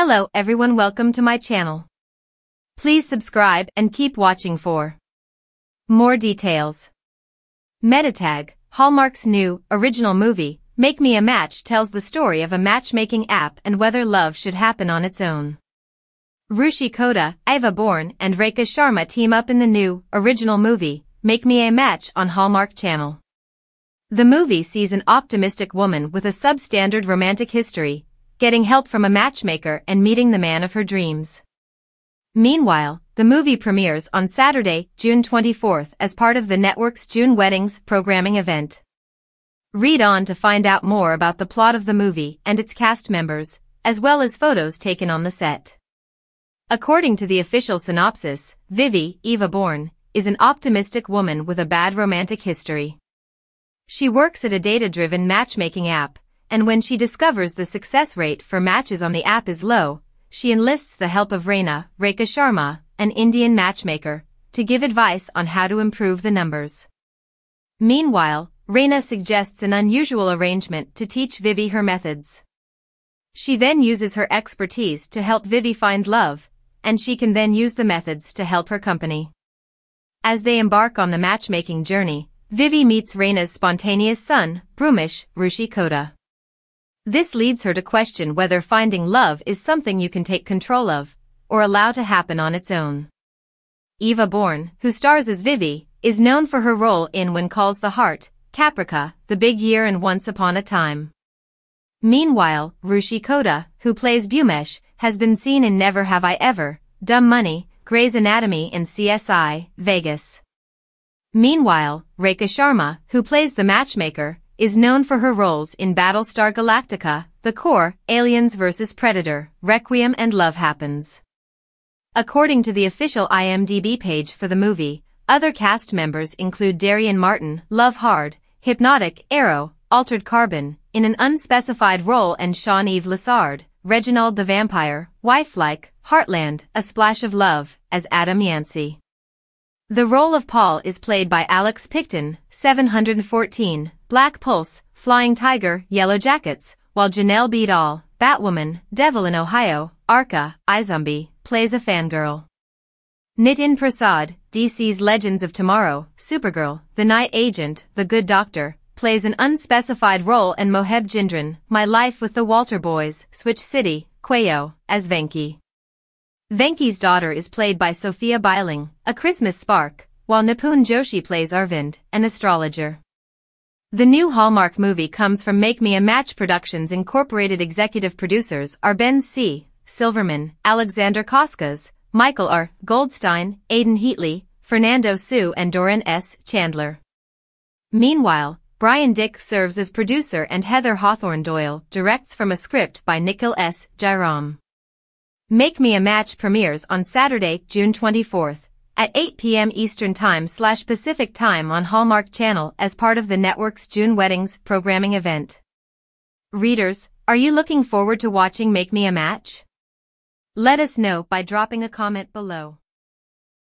Hello everyone, welcome to my channel. Please subscribe and keep watching for more details. Metatag, Hallmark's new, original movie, Make Me a Match tells the story of a matchmaking app and whether love should happen on its own. Rushi Kota, Eva Bourne, and Rekha Sharma team up in the new, original movie, Make Me a Match on Hallmark Channel. The movie sees an optimistic woman with a substandard romantic history, getting help from a matchmaker and meeting the man of her dreams. Meanwhile, the movie premieres on Saturday, June 24th as part of the network's June Weddings programming event. Read on to find out more about the plot of the movie and its cast members, as well as photos taken on the set. According to the official synopsis, Vivi, Eva Bourne, is an optimistic woman with a bad romantic history. She works at a data-driven matchmaking app, and when she discovers the success rate for matches on the app is low, she enlists the help of Rekha Sharma, an Indian matchmaker, to give advice on how to improve the numbers. Meanwhile, Rekha suggests an unusual arrangement to teach Vivi her methods. She then uses her expertise to help Vivi find love, and she can then use the methods to help her company. As they embark on the matchmaking journey, Vivi meets Rekha's spontaneous son, Bhumesh, Rushi Kota. This leads her to question whether finding love is something you can take control of, or allow to happen on its own. Eva Bourne, who stars as Vivi, is known for her role in When Calls the Heart, Caprica, The Big Year and Once Upon a Time. Meanwhile, Rushi Kota, who plays Bhumesh, has been seen in Never Have I Ever, Dumb Money, Grey's Anatomy and CSI, Vegas. Meanwhile, Rekha Sharma, who plays the matchmaker, is known for her roles in Battlestar Galactica, The Core, Aliens vs. Predator, Requiem and Love Happens. According to the official IMDb page for the movie, other cast members include Darian Martin, Love Hard, Hypnotic, Arrow, Altered Carbon, in an unspecified role and Sean Yves Lissard, Reginald the Vampire, Wifelike, Heartland, A Splash of Love, as Adam Yancey. The role of Paul is played by Alex Picton, 714, Black Pulse, Flying Tiger, Yellow Jackets, while Janelle Beadall, Batwoman, Devil in Ohio, Arca, iZombie, plays a fangirl. Nitin Prasad, DC's Legends of Tomorrow, Supergirl, The Night Agent, The Good Doctor, plays an unspecified role and Moheb Jindran, My Life with the Walter Boys, Switch City, Quayo, as Venki. Venki's daughter is played by Sophia Biling, a Christmas spark, while Nipun Joshi plays Arvind, an astrologer. The new Hallmark movie comes from Make Me a Match Productions Incorporated. Executive producers are Ben C. Silverman, Alexander Koskas, Michael R. Goldstein, Aidan Heatley, Fernando Su and Doran S. Chandler. Meanwhile, Brian Dick serves as producer and Heather Hawthorne Doyle directs from a script by Nikhil S. Jairam. Make Me a Match premieres on Saturday, June 24th, at 8 p.m. Eastern Time/Pacific Time on Hallmark Channel as part of the network's June Weddings programming event. Readers, are you looking forward to watching Make Me a Match? Let us know by dropping a comment below.